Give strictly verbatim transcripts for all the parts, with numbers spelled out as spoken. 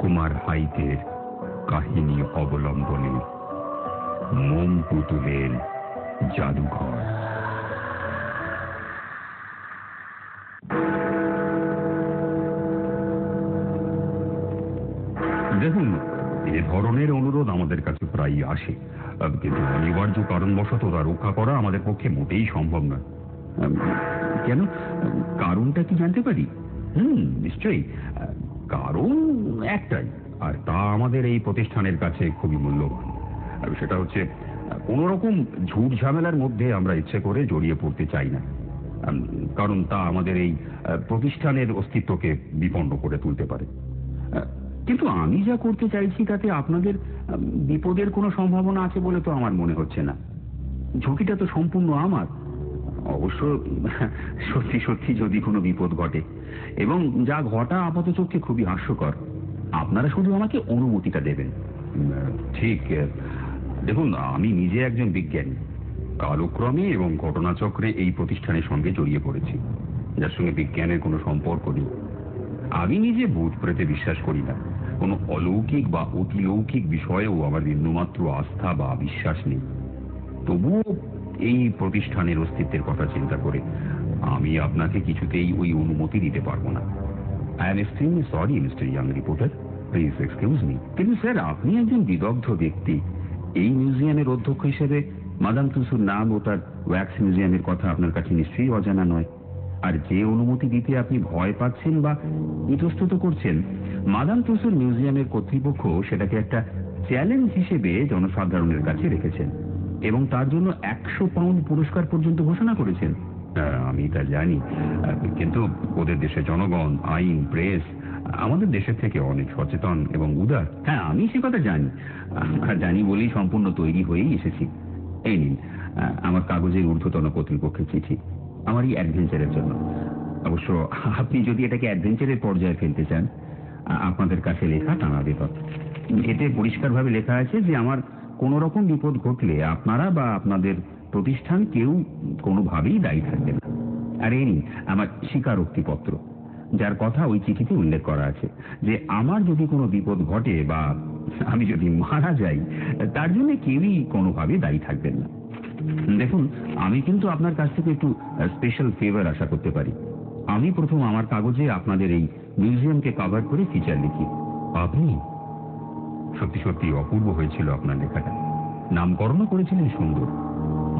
রাজকুমার হাইদের কাহিনী অবলম্বনে মোম পুতুলের জাদুঘর। দেখুন, এ ধরনের অনুরোধ আমাদের কাছে প্রায়ই আসে, কিন্তু অনিবার্য কারণবশত তা রক্ষা করা আমাদের পক্ষে মোটেই সম্ভব নয়। কেন? কারণটা কি জানতে পারি? হুম নিশ্চয়ই। কারণ একটাই, আর তা আমাদের এই প্রতিষ্ঠানের কাছে খুবই মূল্যবান। আর সেটা হচ্ছে, কোনো রকম ঝুট ঝামেলার মধ্যে আমরা ইচ্ছে করে জড়িয়ে পড়তে চাই না, কারণ তা আমাদের এই প্রতিষ্ঠানের অস্তিত্বকে বিপন্ন করে তুলতে পারে। কিন্তু আমি যা করতে চাইছি তাতে আপনাদের বিপদের কোনো সম্ভাবনা আছে বলে তো আমার মনে হচ্ছে না। ঝুঁকিটা তো সম্পূর্ণ আমার। অবশ্য সত্যি সত্যি যদি কোনো বিপদ ঘটে, এবং যা ঘটা আপাত চোখে খুবই হাস্যকর, আপনারা শুধু আমাকে অনুমতিটা দেবেন। ঠিক। দেখুন, আমি নিজে একজন বিজ্ঞানী, কালক্রমে এবং ঘটনাচক্রে এই প্রতিষ্ঠানের সঙ্গে জড়িয়ে পড়েছি, যার সঙ্গে বিজ্ঞানের কোনো সম্পর্ক নেই। আমি নিজে ভূত প্রেতে বিশ্বাস করি না, কোনো অলৌকিক বা অতিলৌকিক বিষয়েও আমার বিন্দুমাত্র আস্থা বা বিশ্বাস নেই। তবুও এই প্রতিষ্ঠানের অস্তিত্বের কথা চিন্তা করে আমি আপনাকে কিছুতেই ওই অনুমতি দিতে পারবো না। I am extremely sorry mister young reporter, please excuse me. কিন্তু স্যার, আপনি একজন বিদগ্ধ ব্যক্তি। এই মিউজিয়ামের অধ্যক্ষ হিসেবে মাদাম তুসুর নাম ও তার ওয়্যাক্স মিউজিয়ামের কথা আপনার কাছে নিশ্চয়ই অজানা নয়। আর যে অনুমতি দিতে আপনি ভয় পাচ্ছেন বা ইতস্তত করছেন, মাদাম তুসুর মিউজিয়ামের কর্তৃপক্ষ সেটাকে একটা চ্যালেঞ্জ হিসেবে জনসাধারণের কাছে রেখেছেন এবং তার জন্য একশো পাউন্ড পুরস্কার পর্যন্ত ঘোষণা করেছেন। আমি তা জানি, কিন্তু ওদের দেশে জনগণ, আইন, প্রেস আমাদের দেশের থেকে অনেক সচেতন এবং উদার। হ্যাঁ, আমি সে কথা জানি, জানি বলেই সম্পূর্ণ তৈরি হয়েই এসেছি। এই নিন আমার কাগজের ঊর্ধ্বতন কর্তৃপক্ষের চিঠি, আমার এই অ্যাডভেঞ্চারের জন্য। অবশ্য আপনি যদি এটাকে অ্যাডভেঞ্চারের পর্যায়ে ফেলতে চান, আপনাদের কাছে লেখা টানা বিপদ। এতে পরিষ্কারভাবে লেখা আছে যে আমার কোনো রকম বিপদ ঘটলে আপনারা বা আপনাদের প্রতিষ্ঠান কেউ কোনোভাবেই দায়ী থাকবে না। আর এই নিন আমার স্বীকারোক্তিপত্র, যার কথা ওই চিঠিতে উল্লেখ করা আছে যে আমার যদি কোনো বিপদ ঘটে বা আমি যদি মারা যাই, তার জন্য কেউই কোনোভাবে দায়ী থাকবেন না। দেখুন, আমি কিন্তু আপনার কাছ থেকে একটু স্পেশাল ফেভার আশা করতে পারি। আমি প্রথম আমার কাগজে আপনাদের এই মিউজিয়ামকে কভার করে ফিচার লিখি। আপনি সত্যি সত্যি অপূর্ব হয়েছিল আপনার লেখাটা। নামকরণ করেছিলেন সুন্দর,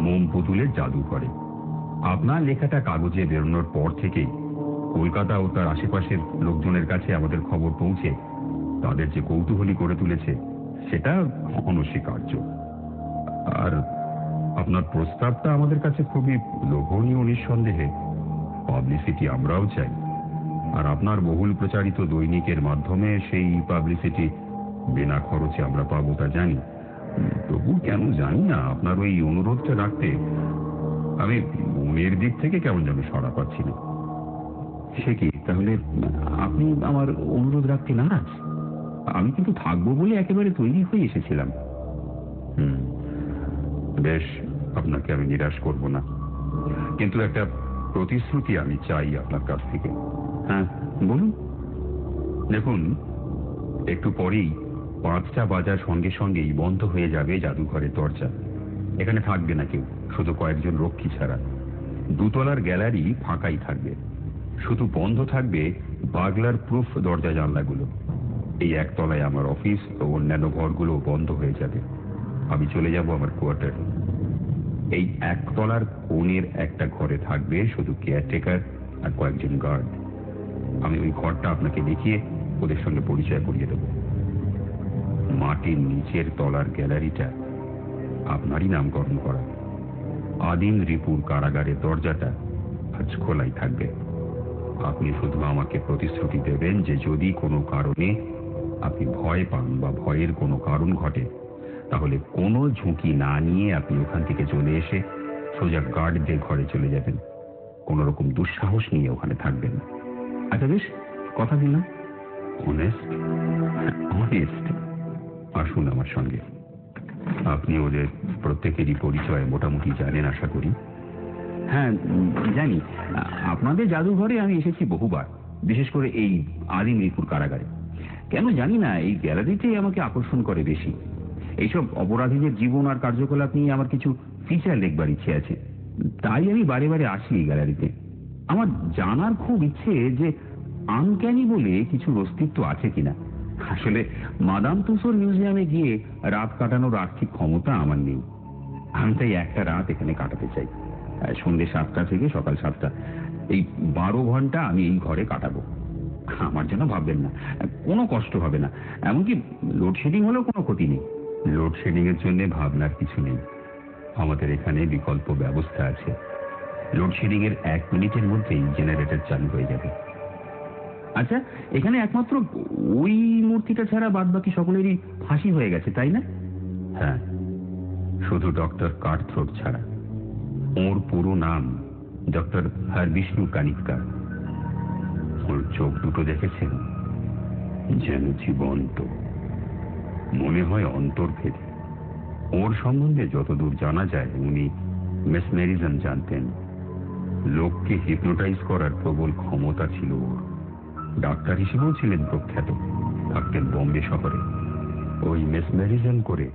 মোম পুতুলের জাদু করে। আপনার লেখাটা কাগজে বেরোনোর পর থেকেই কলকাতা ও তার আশেপাশের লোকজনের কাছে আমাদের খবর পৌঁছে তাদের যে কৌতূহলী করে তুলেছে, সেটা অনস্বীকার্য। আর আপনার প্রস্তাবটা আমাদের কাছে খুবই লোভনীয় নিঃসন্দেহে। পাবলিসিটি আমরাও চাই, আর আপনার বহুল প্রচারিত দৈনিকের মাধ্যমে সেই পাবলিসিটি বিনা খরচে আমরা পাবো, তা জানি। তবু কেন জানি না, আপনার ওই অনুরোধটা রাখতে আমি মনের দিক থেকে কেমন যেন সাড়া পাচ্ছি না। সে কি? তাহলে আপনি আমার অনুরোধ রাখতে নারাজ? আমি কিন্তু থাকবো বলে একেবারে তৈরি হয়ে এসেছিলাম। হুম বেশ, আপনাকে আমি নিরাশ করব না, কিন্তু একটা প্রতিশ্রুতি আমি চাই আপনার কাছ থেকে। হ্যাঁ বলুন। দেখুন, একটু পরেই পাঁচটা বাজার সঙ্গে সঙ্গেই বন্ধ হয়ে যাবে জাদুঘরের দরজা। এখানে থাকবে না কেউ, শুধু কয়েকজন রক্ষী ছাড়া। দুতলার গ্যালারি ফাঁকাই থাকবে, শুধু বন্ধ থাকবে বাগলার প্রুফ দরজা জানলাগুলো। এই একতলায় আমার অফিস ও অন্যান্য ঘরগুলো বন্ধ হয়ে যাবে। আমি চলে যাব আমার কোয়ার্টারে। এই একতলার কোণের একটা ঘরে থাকবে শুধু কেয়ারটেকার আর কয়েকজন গার্ড। আমি ওই ঘরটা আপনাকে দেখিয়ে ওদের সঙ্গে পরিচয় করিয়ে দেব। মাটির নিচের তলার গ্যালারিটা আপনারই নামকরণ করা। আদিম রিপুর কারাগারের দরজাটা আজ খোলাই থাকবে। আপনি শুধু আমাকে প্রতিশ্রুতি দেবেন যে যদি কোনো কারণে আপনি ভয় পান বা ভয়ের কোনো কারণ ঘটে, তাহলে কোনো ঝুঁকি না নিয়ে আপনি ওখান থেকে চলে এসে সোজা গার্ডদের ঘরে চলে যাবেন। কোনো রকম দুঃসাহস নিয়ে ওখানে থাকবেন। আচ্ছা বেশ, কথা দিলাম। অনেস্ট অনেস্ট আসুন আমার সঙ্গে। আপনি ওদের প্রত্যেকেরই পরিচয় মোটামুটি জানেন আশা করি। হ্যাঁ জানি, আপনাদের জাদুঘরে আমি এসেছি বহুবার, বিশেষ করে এই আদিম রিপুর কারাগারে। কেন জানি না এই গ্যালারিতেই আমাকে আকর্ষণ করে বেশি। এইসব অপরাধীদের জীবন আর কার্যকলাপ নিয়ে আমার কিছু ফিচার লেখবার ইচ্ছে আছে, তাই আমি বারে বারে আসি এই গ্যালারিতে। আমার জানার খুব ইচ্ছে যে আনক্যানি বলে কিছু অস্তিত্ব আছে কিনা। আসলে মাদাম তুসোর মিউজিয়ামে গিয়ে রাত কাটানোর আর্থিক ক্ষমতা আমার নেই, আমি তাই একটা রাত এখানে কাটাতে চাই। সন্ধ্যে সাতটা থেকে সকাল সাতটা, এই বারো ঘন্টা আমি এই ঘরে কাটাবো। আমার জন্য ভাববেন না, কোনো কষ্ট হবে না, এমনকি লোডশেডিং হলেও কোনো ক্ষতি নেই। লোডশেডিং এর জন্য ভাবনার কিছু নেই, আমাদের এখানে বিকল্প ব্যবস্থা আছে। লোডশেডিং এর এক মিনিটের মধ্যেই জেনারেটর চালু হয়ে যাবে। আচ্ছা, এখানে একমাত্র ওই মূর্তিটা ছাড়া বাদ বাকি সকলেরই ফাঁসি হয়ে গেছে, তাই না? হ্যাঁ, শুধু ডক্টর কার্থ্রোপ ছাড়া। ওর পুরো নাম ডক্টর হরবিষ্ণু কানিটকার। ওর চোখ দুটো দেখেছেন? যেন জীবন্ত, মনে হয় অন্তর্ভেদী। ওর সম্বন্ধে যতদূর জানা যায় উনি মেসমেরিজম জানতেন। লোককে হিপনোটাইজ করার প্রবল ক্ষমতা ছিল ওর। ডাক্তার হিসেবেও ছিলেন প্রখ্যাত, থাকতেন বোম্বে শহরে। ওই মেসমেরিজম করে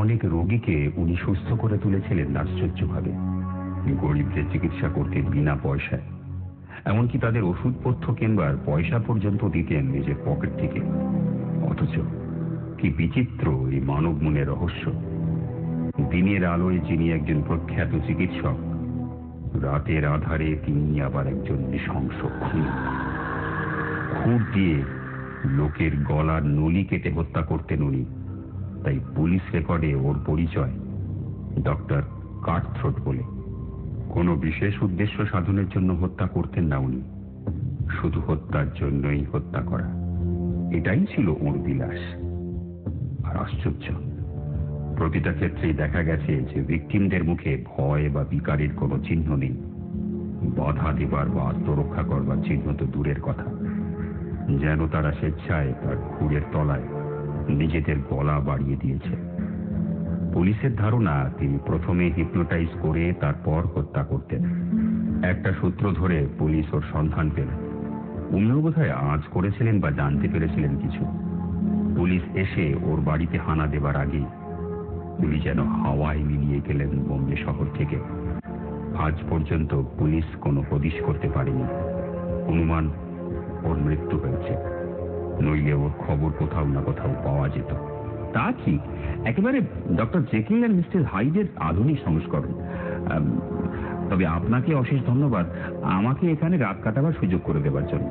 অনেক রোগীকে উনি সুস্থ করে তুলেছিলেন আশ্চর্যভাবে। গরিবদের চিকিৎসা করতেন বিনা পয়সায়, এমনকি তাদের ওষুধপত্র কেনবার পয়সা পর্যন্ত দিতেন নিজের পকেট থেকে। অথচ কি বিচিত্র এই মানব মনের রহস্য! দিনের আলোয় যিনি একজন প্রখ্যাত চিকিৎসক, রাতের আধারে তিনি আবার একজন নৃশংস খুনি। খুঁত দিয়ে লোকের গলার নলি কেটে হত্যা করতেন উনি। তাই পুলিশ রেকর্ডে ওর পরিচয় ডক্টর কার্থ্রোপ বলে। কোনো বিশেষ উদ্দেশ্য সাধনের জন্য হত্যা করতেন না উনি, শুধু হত্যার জন্যই হত্যা করা, এটাই ছিল ওর বিলাস। আর আশ্চর্য, প্রতিটা ক্ষেত্রেই দেখা গেছে যে ভিকটিমদের মুখে ভয় বা বিকারের কোনো চিহ্ন নেই। বাধা দেবার বা আত্মরক্ষা করবার চিহ্ন তো দূরের কথা, যেন তারা স্বেচ্ছায় তার খুঁড়ের তলায় নিজেদের গলা বাড়িয়ে দিয়েছে। পুলিশের ধারণা, তিনি প্রথমে হিপনোটাইজ করে তারপর হত্যা করতেন। একটা সূত্র ধরে পুলিশ ওর সন্ধান পেল। উনিও বোধহয় আঁচ করেছিলেন বা জানতে পেরেছিলেন কিছু। পুলিশ এসে ওর বাড়িতে হানা দেবার আগে উনি যেন হাওয়ায় মিলিয়ে গেলেন বোম্বে শহর থেকে। আজ পর্যন্ত পুলিশ কোনো হদিশ করতে পারেনি অনুমান ওর মৃত্যু হয়েছে, নইলে ওর খবর কোথাও না কোথাও পাওয়া যেত। তা ঠিক একেবারে ডক্টর জেকিল আর মিস্টার হাইডের আধুনিক সংস্করণ। তবে আপনাকে অশেষ ধন্যবাদ আমাকে এখানে রাত কাটাবার সুযোগ করে দেবার জন্য।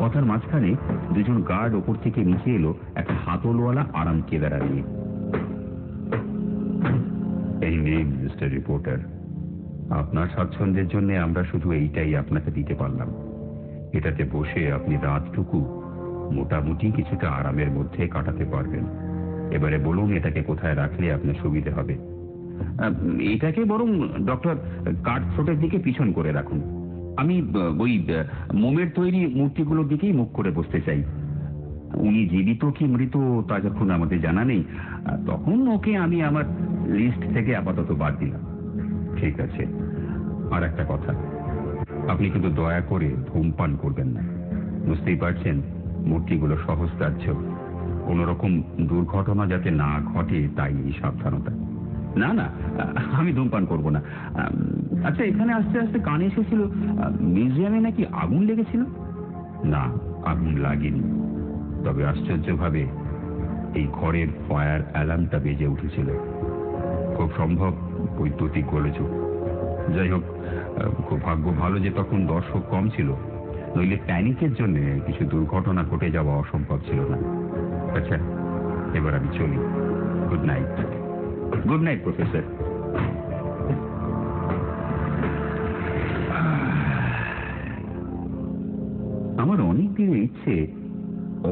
কথার মাঝখানে দুজন গার্ড ওপর থেকে নিচে এলো একটা হাতলওয়ালা আরাম কেদারা নিয়ে। এই নিন মিস্টার রিপোর্টার, আপনার স্বাচ্ছন্দ্যের জন্য আমরা শুধু এইটাই আপনাকে দিতে পারলাম। এটাতে বসে আপনি রাতটুকু মোটামুটি কিছুটা আরামের মধ্যে কাটাতে পারবেন। এবারে বলুন, এটাকে কোথায় রাখলে আপনার সুবিধা হবে? এটাকে বরং ডক্টর কার্থ্রোপের দিকে পিছন করে রাখুন। আমি ওই মোমের তৈরি মূর্তিগুলোর দিকেই মুখ করে বসতে চাই। উনি জীবিত কি মৃত তা যখন আমাদের জানা নেই, তখন ওকে আমি আমার লিস্ট থেকে আপাতত বাদ দিলাম। ঠিক আছে, আর একটা কথা, আপনি কিন্তু দয়া করে ধূমপান করবেন না। বুঝতেই পারছেন, মূর্তিগুলো সহজসাধ্য, কোনো রকম দুর্ঘটনা যাতে না ঘটে তাই সাবধানতা। না না, আমি ধূমপান করব না। আচ্ছা, এখানে আস্তে আস্তে কানে এসেছিল মিউজিয়ামে নাকি আগুন লেগেছিল। না, আগুন লাগেনি, তবে আশ্চর্যভাবে এই ঘরের ফায়ার অ্যালার্মটা বেজে উঠেছিল। খুব সম্ভব বৈদ্যুতিক গোলযোগ। যাই হোক, খুব ভাগ্য ভালো যে তখন দর্শক কম ছিল, নইলে প্যানিকের জন্য কিছু দুর্ঘটনা ঘটে যাওয়া অসম্ভব ছিল না। আচ্ছা, এবার আমি চলি। Good night. Good night professor. আমার অনেক দিনের ইচ্ছে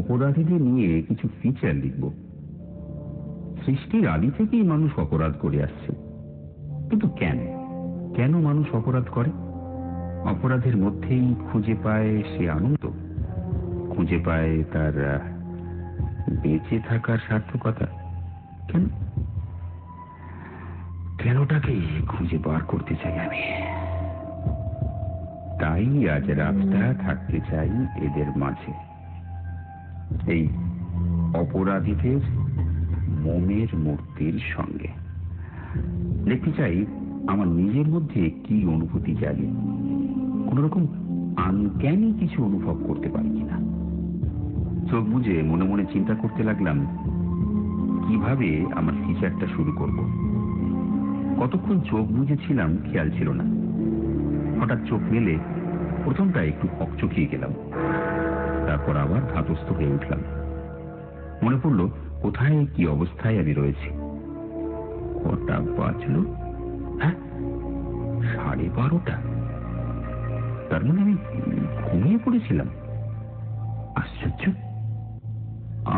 অপরাধীদের নিয়ে কিছু ফিচার লিখব। সৃষ্টির আদি থেকেই মানুষ অপরাধ করে আসছে, কিন্তু কেন কেন মানুষ অপরাধ করে? অপরাধের মধ্যেই খুঁজে পায় সে আনন্দ, খুঁজে পায় তার বেঁচে থাকার সার্থকতা। কেন কেনটাকে খুঁজে বার করতে চাই আমি। তাই আজ রাতটা থাকতে চাই এদের মাঝে। এই অপরাধীদের মোমের মূর্তির সঙ্গে। দেখতে চাই আমার নিজের মধ্যে কি অনুভূতি জাগে, কোনোরকম আনক্যানি কিছু অনুভব করতে পারি কিনা। চোখ বুঝে মনে মনে চিন্তা করতে লাগলাম কিভাবে আমার ফিচারটা শুরু করব। কতক্ষণ চোখ বুঝেছিলাম খেয়াল ছিল না। হঠাৎ চোখ মেলে প্রথমটা একটু হকচকিয়ে গেলাম, তারপর আবার ধাতস্থ হয়ে উঠলাম। মনে পড়ল কোথায় কি অবস্থায় আমি রয়েছি। কটা বাজল? হ্যাঁ, সাড়ে বারোটা। তার মানে আমি ঘুমিয়ে পড়েছিলাম। আশ্চর্য!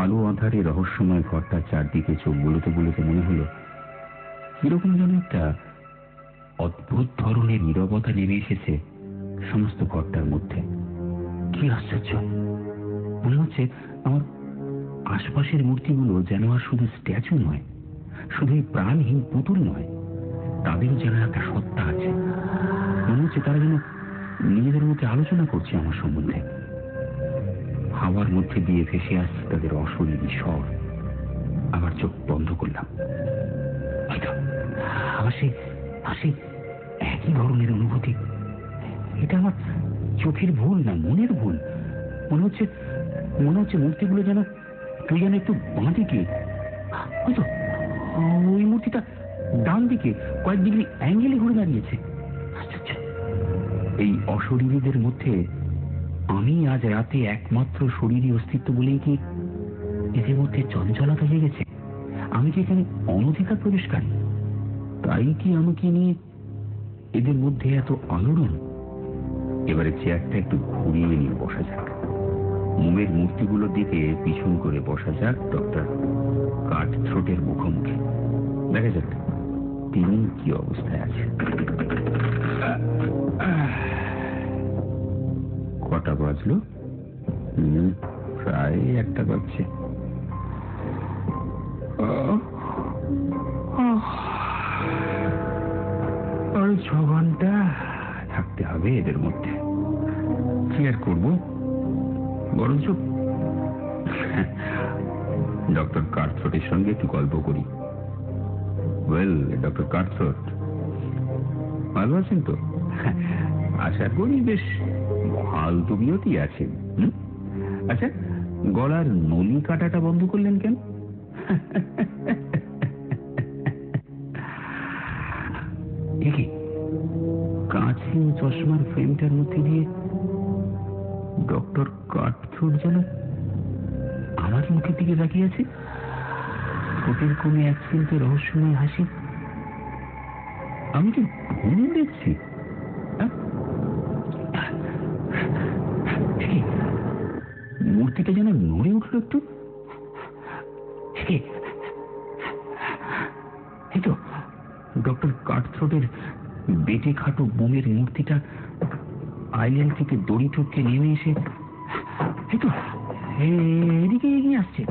আলো আধারে রহস্যময় ঘরটা চারদিকে চোখ বুলোতে বুলোতে মনে হলো কিরকম যেন একটা অদ্ভুত ধরনের নীরবতা নেমে এসেছে সমস্ত ঘরটার মধ্যে। কি আশ্চর্য! মনে হচ্ছে আমার আশপাশের মূর্তিগুলো যেন আর শুধু স্ট্যাচু নয়, শুধু প্রাণহীন পুতুল নয়, তাদেরও যেন একটা সত্তা আছে। মনে হচ্ছে তারা যেন নিজেদের মধ্যে আলোচনা করছে আমার সম্বন্ধে। হাওয়ার মধ্যে দিয়ে ভেসে আসছে তাদের অশরীরী স্বর। আবার চোখ বন্ধ করলাম। আবার সেই হাসি, একই ধরনের অনুভূতি। এটা আমার চোখের ভুল না, মনের ভুল। মনে হচ্ছে মনে হচ্ছে মূর্তিগুলো যেন তুই যেন একটু বাঁ দিকে, হয়তো ওই মূর্তিটা ডান দিকে কয়েক ডিগ্রি অ্যাঙ্গেলে ঘুরে দাঁড়িয়েছে। এই অশরীরীদের মধ্যে আমি আজ রাতে একমাত্র শরীরী অস্তিত্ব বলেই কি এদের মধ্যে চঞ্চলতা জেগেছে? আমি কি এখানে অনধিকার প্রবেশকারী? তাই কি আমাকে নিয়ে এদের মধ্যে এত আলোড়ন? এবারে চেয়ারটা একটু ঘুরিয়ে নিয়ে বসা যাক, মোমের মূর্তিগুলোর দিকে পিছন করে বসা যাক ডক্টর কার্টথ্রোটের মুখোমুখি। দেখা যাক তিনি কি অবস্থায় আছে। কটা বাজলো? প্রায় একটা বাজছে। আর ছ ঘন্টা থাকতে হবে এদের মধ্যে। কি আর করবো, বরঞ্চ ডক্টর কার্টথ্রোটের সঙ্গে একটু গল্প করি। ওয়েল, ডক্টর কার্টথ্রোট, ভালো আছেন তো? আশা করি বেশ ভাল তুমিওতি আছেন। আচ্ছা, গলার নলি কাটাটা বন্ধ করলেন কেন? দেখি কাঁচি চশমার ফ্রেমটার মধ্যে দিয়ে ডক্টর কার্টথ্রোট যেন আমার মুখের দিকে তাকিয়ে আছে। ঠোঁটের কোণে এক চিলতে রহস্যময় হাসি। আমি কি ভুল দেখছি? মূর্তিটা যেন নড়ে উঠল একটু। এই তো ডক্টর কার্টথ্রোটের বেটে খাটো বোমের মূর্তিটা আইল্যান্ড থেকে দড়ি টুটকে নেমে এসে এই তো এদিকে এগিয়ে আসছে।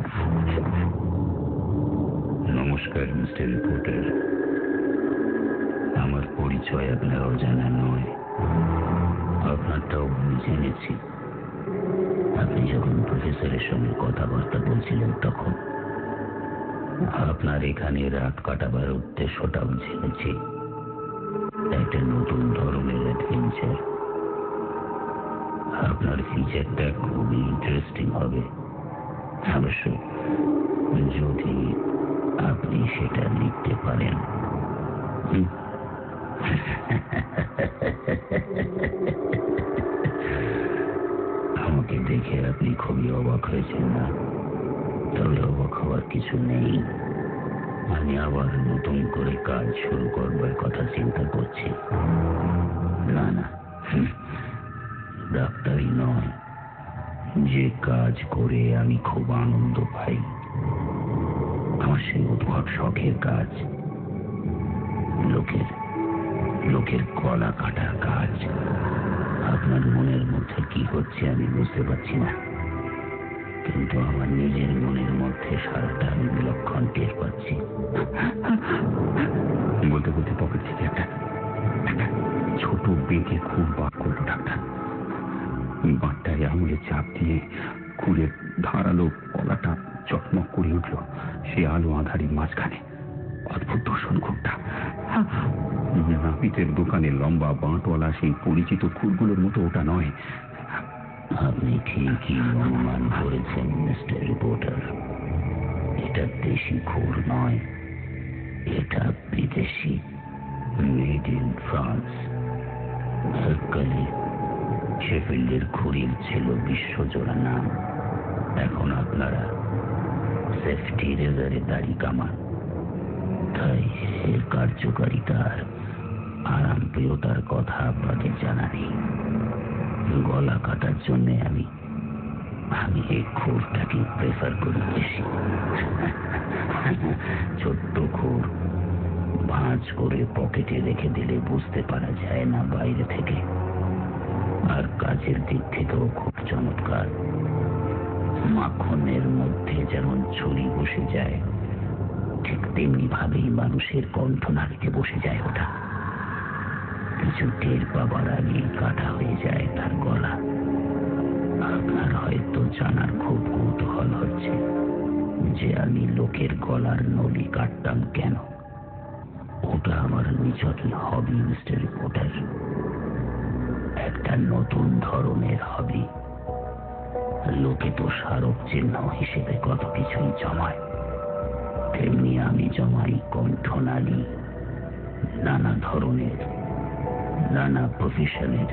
নমস্কার মিস্টার রিপোর্টার, আমার পরিচয় আপনার অজানা নয়, আপনারটাও জেনেছি। আপনি যখন প্রফেসরের সঙ্গে কথাবার্তা বলছিলেন তখন আপনার এখানে রাত কাটাবার উদ্দেশ্যটাও জেনেছি। একটা নতুন ধরনের অ্যাডভেঞ্চার। আপনার ফিচারটা খুবই ইন্টারেস্টিং হবে, অবশ্য যদি আপনি সেটা লিখতে পারেন। আমাকে দেখে আপনি খুবই অবাক হয়েছেন না? তবে অবাক হওয়ার কিছু নেই, আমি আবার নতুন করে কাজ শুরু করবার কথা চিন্তা করছি। না না, ডাক্তারি নয়, যে কাজ করে আমি খুব আনন্দ পাই, আমার সেই উদ্ভট শখের কাজ, লোকের লোকের গলা কাটার কাজ। আপনার মনের মধ্যে কি হচ্ছে আমি বুঝতে পারছি না, কিন্তু আমার নিজের মনের মধ্যে সারাটা আমি বিলক্ষণ টের পাচ্ছি। বলতে বলতে পকেট থেকে একটা ছোট বেঁকে খুব বার করলো ডাক্তার। বাট্টায় আঙুলে চাপ দিয়ে খুঁড়ে ধারালো কলাটা চকমক করে উঠল সে আলো আঁধারি মাঝখানে। অদ্ভুত দর্শন খুঁড়টা, নাপিতের দোকানে লম্বা বাঁটওয়ালা সেই পরিচিত খুঁড়গুলোর মতো ওটা নয়। আপনি ঠিকই অনুমান করেছেন মিস্টার রিপোর্টার, এটা দেশি খুঁড় নয়, এটা বিদেশি, মেড ইন ফ্রান্স। সরকারি শেফিল্ডের খুঁড়ির ছিল বিশ্বজোড়া নাম। এখন আপনারা সেফটি রেজারে দাড়ি কামান, তাই এর কার্যকারিতার আরামপ্রিয়তার কথা আপনাদের জানা নেই। গলা কাটার জন্যে আমি আমি এই খুঁড়টাকে প্রেফার করি বেশি। ছোট্ট খুঁড় ভাঁজ করে পকেটে রেখে দিলে বুঝতে পারা যায় না বাইরে থেকে, আর কাজের দিক থেকেও খুব চমৎকার। মাখনের মধ্যে যেমন ছুরি বসে যায়, ঠিক তেমনি ভাবেই মানুষের কণ্ঠনালীতে বসে যায় ওটা। কিছু টের পাবার আগেই কাটা হয়ে যায় তার গলা। আপনার হয়তো জানার খুব কৌতূহল হচ্ছে যে আমি লোকের গলার নলি কাটতাম কেন। ওটা আমার নিজেরই হবি মিস্টার রিপোর্টার, একটা নতুন ধরনের হবি। লোকে তো স্মারক চিহ্ন হিসেবে কত কিছুই জমায়, তেমনি আমি জমাই কণ্ঠনালী, নানা ধরনের, নানা প্রফেশনের,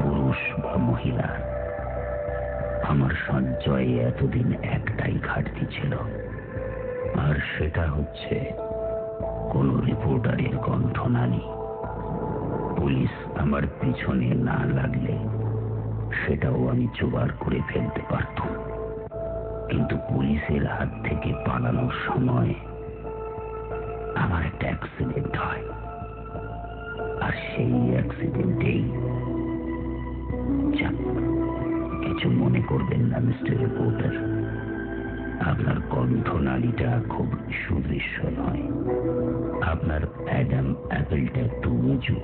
পুরুষ বা মহিলা। আমার সঞ্চয়ে এতদিন একটাই ঘাটতি ছিল, আর সেটা হচ্ছে কোন রিপোর্টারের কণ্ঠনালী। পুলিশ আমার পিছনে না লাগলে সেটাও আমি জোগাড় করে ফেলতে পারতাম, কিন্তু পুলিশের হাত থেকে পালানোর সময় আমার একটা অ্যাক্সিডেন্ট হয়, আর সেই অ্যাক্সিডেন্টেই কিছু মনে করবেন না মিস্টার রিপোর্টার, আপনার কণ্ঠনালীটা খুব সুদৃশ্য নয়, আপনার অ্যাডাম অ্যাপেলটা তুমিজু।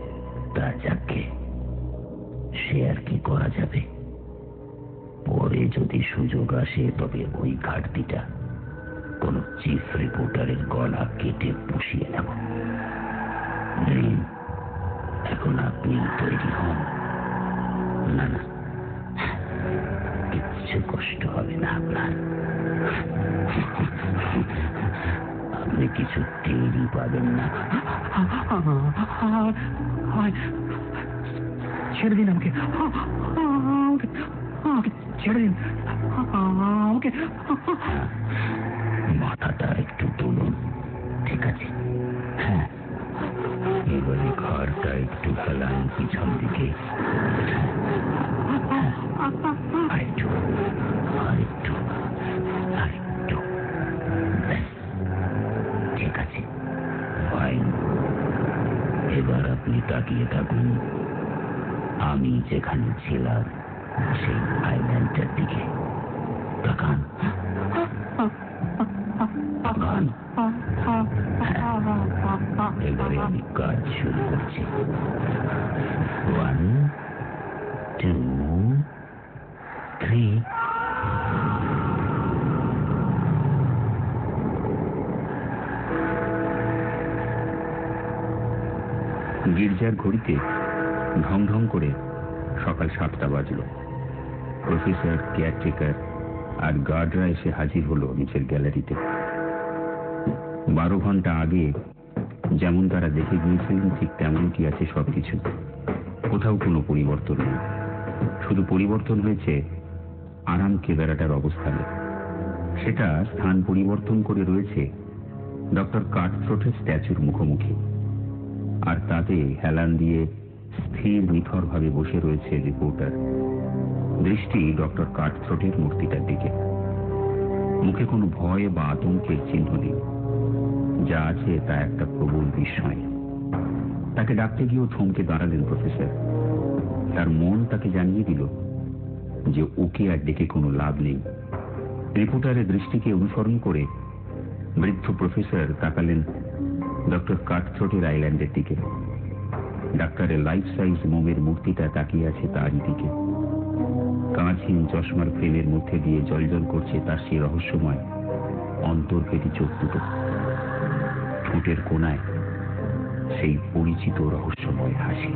তা যাকে, সে আর কি করা যাবে, পরে যদি সুযোগ আসে তবে ওই ঘাটতিটা কোন চিফ রিপোর্টারের গলা কেটে পুষিয়ে নেব। এখন আপনি তৈরি হন। না না, কিচ্ছু কষ্ট হবে না আপনার, আপনি কিছু টেরি পাবেন না। ছেড়ে দিন আমাকে, ছেড়ে দিন আমাকে। মাথাটা একটু তুলুন, ঠিক আছে? হ্যাঁ, এবারে ঘরটা একটু ফেলান পিছন দিকে, আরেকটু আরেকটু আরেকটু, ঠিক আছে? এবার আপনি তাকিয়ে থাকুন আমি যেখানে ছিলাম সেই আইল্যান্ডের দিকে। তাকান, তাকান। এবারে আমি কাজ শুরু করছি। One, two, three. গির্জার ঘড়িতে ঢং ঢং করে সকাল সাতটা বাজল। প্রফেসর, কেয়ারটেকার আর গার্ডরা এসে হাজির হলো নিচের গ্যালারিতে। বারো ঘন্টা আগে যেমন তারা দেখে গিয়েছিলেন ঠিক তেমন কি আছে সবকিছু, কোথাও কোনো পরিবর্তন নেই। শুধু পরিবর্তন হয়েছে আরাম কেদারাটার অবস্থানে, সেটা স্থান পরিবর্তন করে রয়েছে ডক্টর কার্টফ্রোটের স্ট্যাচুর মুখোমুখি, আর তাতে হেলান দিয়ে স্থির নিথর ভাবে বসে রয়েছে রিপোর্টার। দৃষ্টি ডক্টর কার্টফ্রোটের মূর্তিটার দিকে, মুখে কোনো ভয় বা আতঙ্কের চিহ্ন নেই, যা আছে তা একটা প্রবল বিস্ময়। তাকে ডাকতে গিয়েও থমকে দাঁড়ালেন প্রফেসর। তার মন তাকে জানিয়ে দিল যে ওকে আর ডেকে কোনো লাভ নেই। রিপোর্টারের দৃষ্টিকে অনুসরণ করে বৃদ্ধ প্রফেসর তাকালেন ডক্টর কার্টফ্রোটের আইল্যান্ডের দিকে। ডাক্তারের লাইফ সাইজ মোমের মূর্তিটা তাকিয়ে আছে তারই দিকে। কাঁচহীন চশমার ফ্রেমের মধ্যে দিয়ে জলজল করছে তার সেই রহস্যময় অন্তর্ভেদী চোখ দুটো। ঠোঁটের কোণায় সেই পরিচিত রহস্যময় হাসি।